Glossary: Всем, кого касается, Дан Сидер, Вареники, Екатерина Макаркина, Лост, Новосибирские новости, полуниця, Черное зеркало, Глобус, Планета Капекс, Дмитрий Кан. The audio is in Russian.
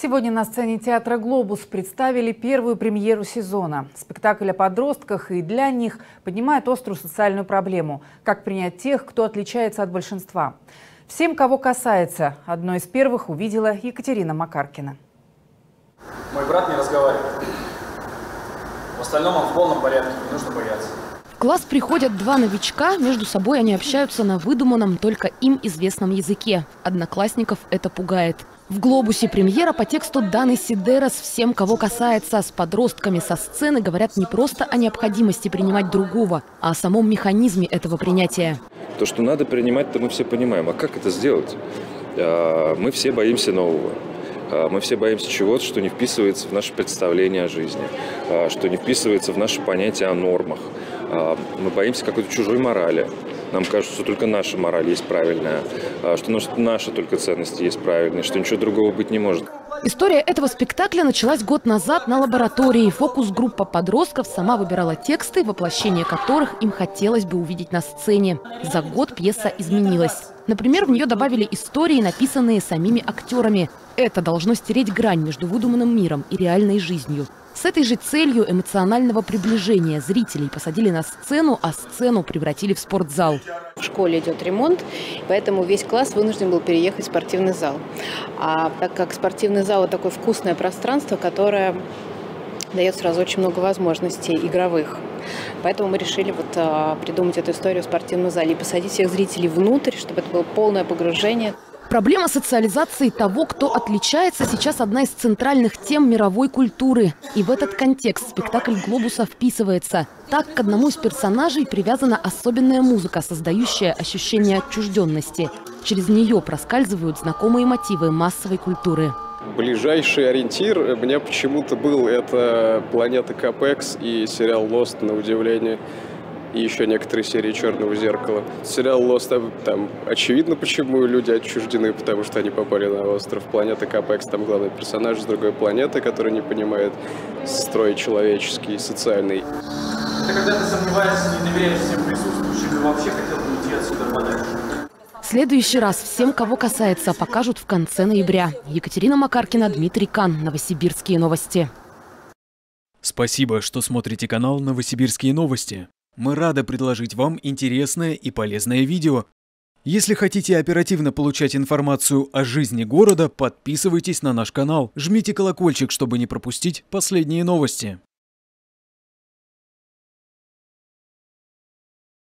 Сегодня на сцене театра «Глобус» представили первую премьеру сезона. Спектакль о подростках и для них поднимает острую социальную проблему – как принять тех, кто отличается от большинства. «Всем, кого касается» одной из первых увидела Екатерина Макаркина. Мой брат не разговаривает. В остальном он в полном порядке, не нужно бояться. В класс приходят два новичка, между собой они общаются на выдуманном, только им известном языке. Одноклассников это пугает. В «Глобусе» премьера по тексту Дана Сидера «Всем, кого касается». С подростками со сцены говорят не просто о необходимости принимать другого, а о самом механизме этого принятия. То, что надо принимать, то мы все понимаем. А как это сделать? Мы все боимся нового. Мы все боимся чего-то, что не вписывается в наше представление о жизни, что не вписывается в наше понятие о нормах. Мы боимся какой-то чужой морали. Нам кажется, что только наша мораль есть правильная, что наши только ценности есть правильные, что ничего другого быть не может. История этого спектакля началась год назад на лаборатории. Фокус-группа подростков сама выбирала тексты, воплощение которых им хотелось бы увидеть на сцене. За год пьеса изменилась. Например, в нее добавили истории, написанные самими актерами. Это должно стереть грань между выдуманным миром и реальной жизнью. С этой же целью эмоционального приближения зрителей посадили на сцену, а сцену превратили в спортзал. В школе идет ремонт, поэтому весь класс вынужден был переехать в спортивный зал. А так как спортивный зал – это такое вкусное пространство, которое дает сразу очень много возможностей игровых. Поэтому мы решили придумать эту историю в спортивном зале и посадить всех зрителей внутрь, чтобы это было полное погружение. Проблема социализации того, кто отличается, сейчас одна из центральных тем мировой культуры. И в этот контекст спектакль «Глобуса» вписывается. Так, к одному из персонажей привязана особенная музыка, создающая ощущение отчужденности. Через нее проскальзывают знакомые мотивы массовой культуры. Ближайший ориентир мне почему-то был это «Планета Капекс» и сериал «Лост», на удивление. И еще некоторые серии «Черного зеркала». Сериал «Лост», там очевидно, почему люди отчуждены, потому что они попали на остров. «Планета Капекс», там главный персонаж с другой планеты, который не понимает строй человеческий, социальный. Это когда ты сомневаешься, не доверяешь всем присутствующим, и вообще хотел бы уйти отсюда подальше. В следующий раз «Всем, кого касается» покажут в конце ноября. Екатерина Макаркина, Дмитрий Кан, Новосибирские новости. Спасибо, что смотрите канал «Новосибирские новости». Мы рады предложить вам интересное и полезное видео. Если хотите оперативно получать информацию о жизни города, подписывайтесь на наш канал, жмите колокольчик, чтобы не пропустить последние новости.